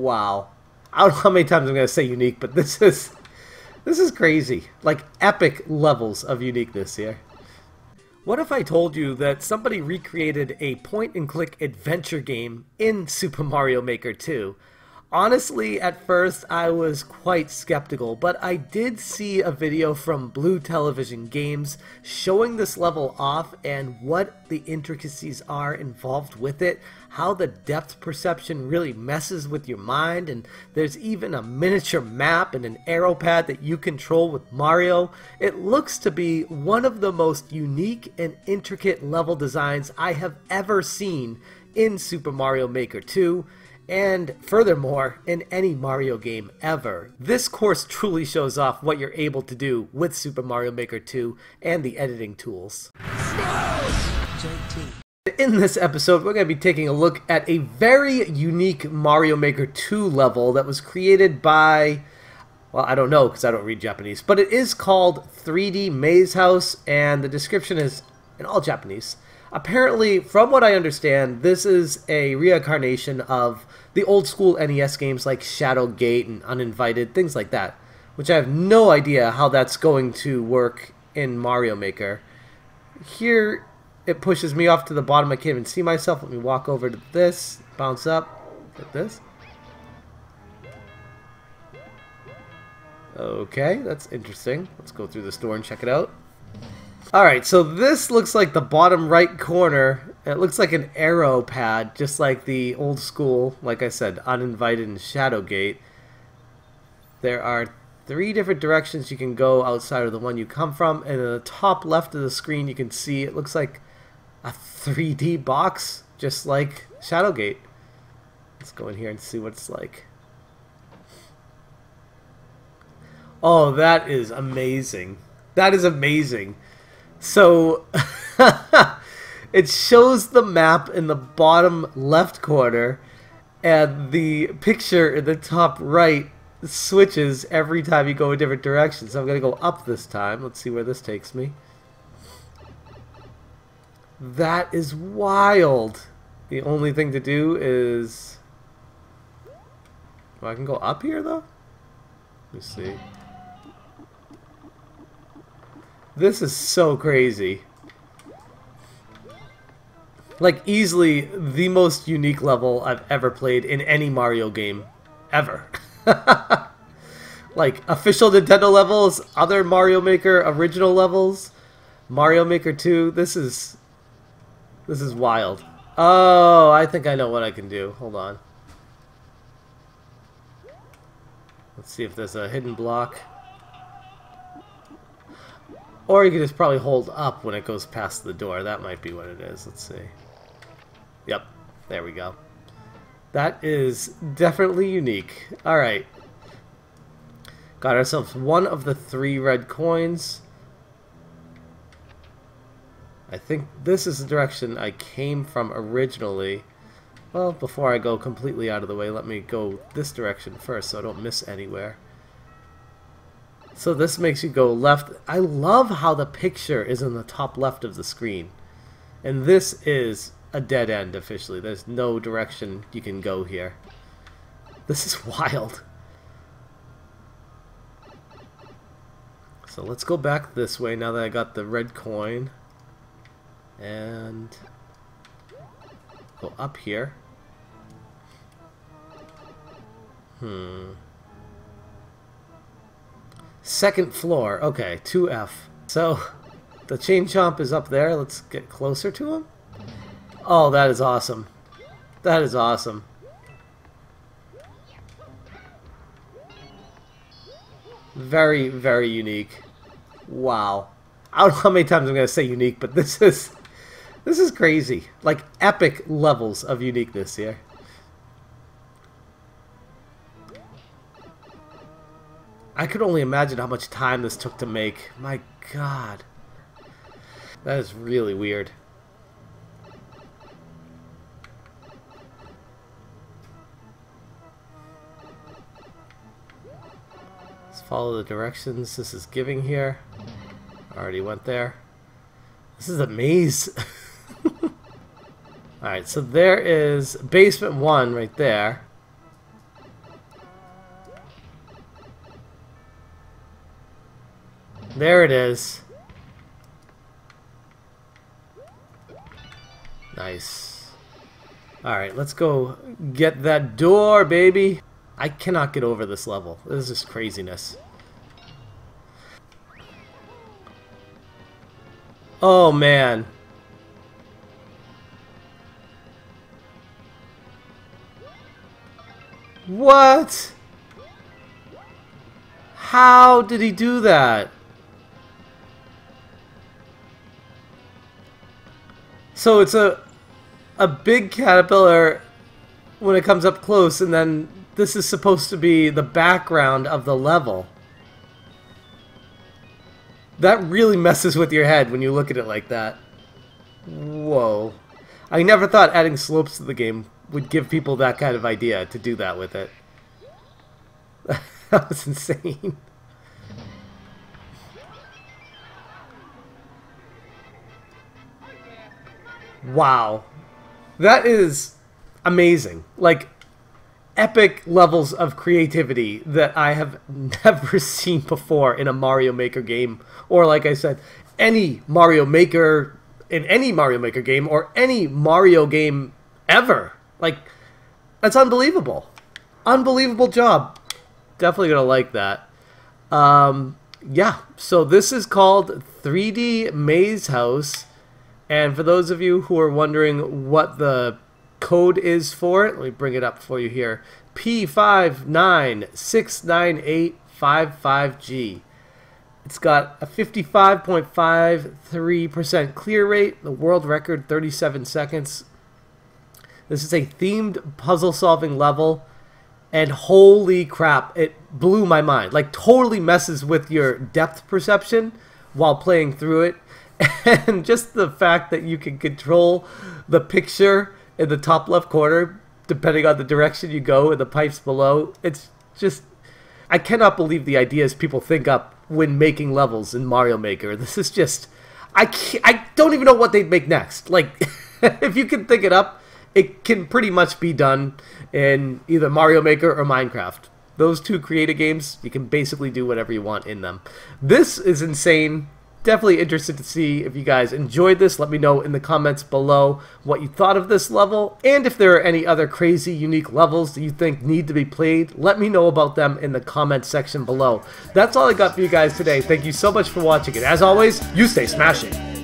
Wow. I don't know how many times I'm going to say unique, but this is crazy. Like, epic levels of uniqueness here. What if I told you that somebody recreated a point-and-click adventure game in Super Mario Maker 2? Honestly, at first, I was quite skeptical, but I did see a video from Blue Television Games showing this level off and what the intricacies are involved with it, how the depth perception really messes with your mind, and there's even a miniature map and an arrow pad that you control with Mario. It looks to be one of the most unique and intricate level designs I have ever seen in Super Mario Maker 2. And furthermore, in any Mario game ever. This course truly shows off what you're able to do with Super Mario Maker 2 and the editing tools. In this episode, we're going to be taking a look at a very unique Mario Maker 2 level that was created by, well, I don't know because I don't read Japanese, but it is called 3D Maze House, and the description is in all Japanese. Apparently, from what I understand, this is a reincarnation of the old school NES games like Shadowgate and Uninvited, things like that, which I have no idea how that's going to work in Mario Maker. Here, it pushes me off to the bottom. I can't even see myself. Let me walk over to this, bounce up, like this. Okay, that's interesting. Let's go through the store and check it out. Alright, so this looks like the bottom right corner. It looks like an arrow pad, just like the old school, like I said, Uninvited and Shadowgate. There are three different directions you can go outside of the one you come from, and in the top left of the screen you can see it looks like a 3D box, just like Shadowgate. Let's go in here and see what it's like. Oh, that is amazing. That is amazing. So, it shows the map in the bottom left corner, and the picture in the top right switches every time you go a different direction. So I'm going to go up this time. Let's see where this takes me. That is wild. The only thing to do is... Well, I can go up here, though? Let me see. This is so crazy. Like, easily the most unique level I've ever played in any Mario game. Ever. Like, official Nintendo levels, other Mario Maker original levels, Mario Maker 2. This is wild. Oh, I think I know what I can do. Hold on. Let's see if there's a hidden block. Or you can just probably hold up when it goes past the door. That might be what it is. Let's see. Yep. There we go. That is definitely unique. Alright. Got ourselves one of the three red coins. I think this is the direction I came from originally. Well, before I go completely out of the way, let me go this direction first so I don't miss anywhere. So this makes you go left. I love how the picture is in the top left of the screen. And this is a dead end, officially. There's no direction you can go here. This is wild. So let's go back this way now that I got the red coin. And go up here. Second floor. Okay, 2F. So, the Chain Chomp is up there. Let's get closer to him. Oh, that is awesome. That is awesome. Very, very unique. Wow. I don't know how many times I'm going to say unique, but this is crazy. Like, epic levels of uniqueness here. I could only imagine how much time this took to make. My God. That is really weird. Let's follow the directions this is giving here. Already went there. This is a maze. Alright, so there is basement 1 right there. There it is. Nice. Alright, let's go get that door, baby. I cannot get over this level. This is craziness. Oh, man. What? How did he do that? So it's a big caterpillar when it comes up close, and then this is supposed to be the background of the level. That really messes with your head when you look at it like that. Whoa. I never thought adding slopes to the game would give people that kind of idea to do that with it. That was insane. Wow. That is amazing. Like, epic levels of creativity that I have never seen before in a Mario Maker game, or like I said, any Mario Maker, in any Mario Maker game, or any Mario game ever. Like, that's unbelievable. Unbelievable job. Definitely gonna like that. Yeah, so this is called 3D Maze House, and for those of you who are wondering what the code is for it, let me bring it up for you here. P5969855G. It's got a 55.53% clear rate, the world record 37 seconds. This is a themed puzzle solving level, and holy crap, it blew my mind. Like, totally messes with your depth perception while playing through it, and just the fact that you can control the picture in the top left corner depending on the direction you go and the pipes below. It's just, I cannot believe the ideas people think up when making levels in Mario Maker. This is just, I don't even know what they'd make next. Like, if you can think it up, it can pretty much be done in either Mario Maker or Minecraft. Those two creative games, you can basically do whatever you want in them. This is insane. Definitely interested to see if you guys enjoyed this. Let me know in the comments below what you thought of this level, and if there are any other crazy, unique levels that you think need to be played, let me know about them in the comments section below. That's all I got for you guys today. Thank you so much for watching, and as always, you stay smashing.